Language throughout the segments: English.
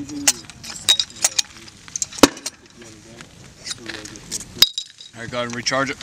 All right, go ahead and recharge it.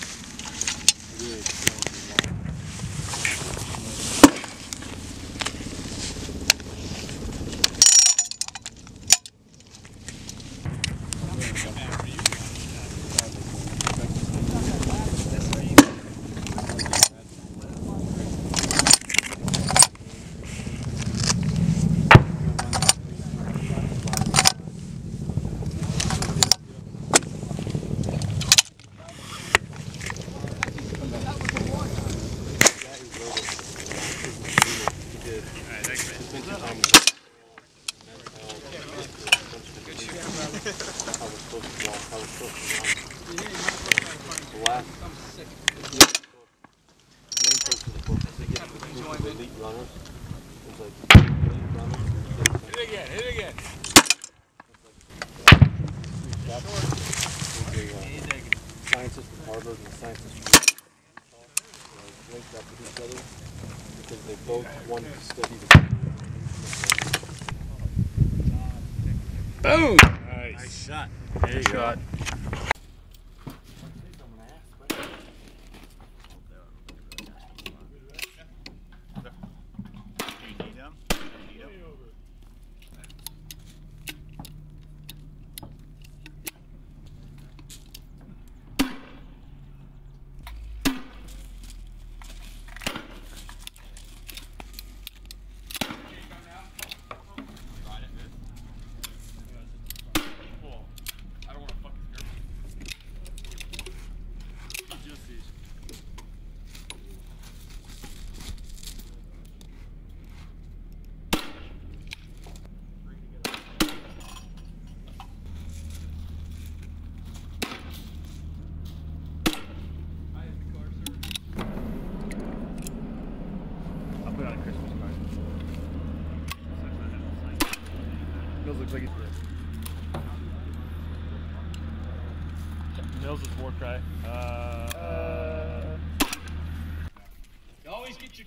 Boom! Nice. Nice shot. There you go.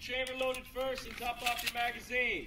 Chamber loaded first and top off your magazine.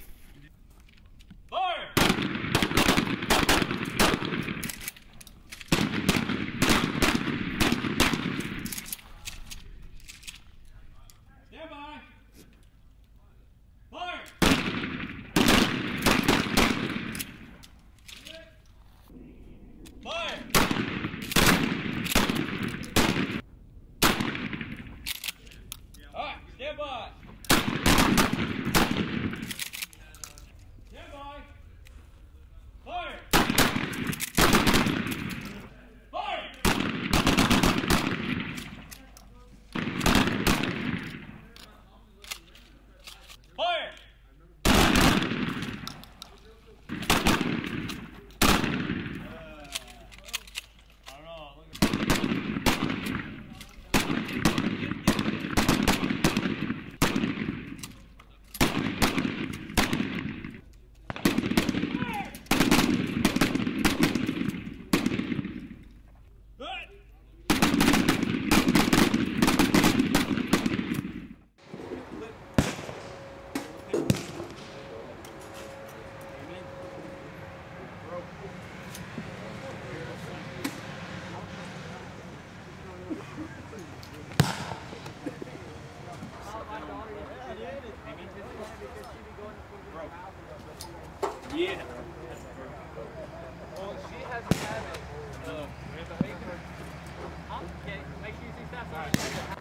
Okay, make sure you see that.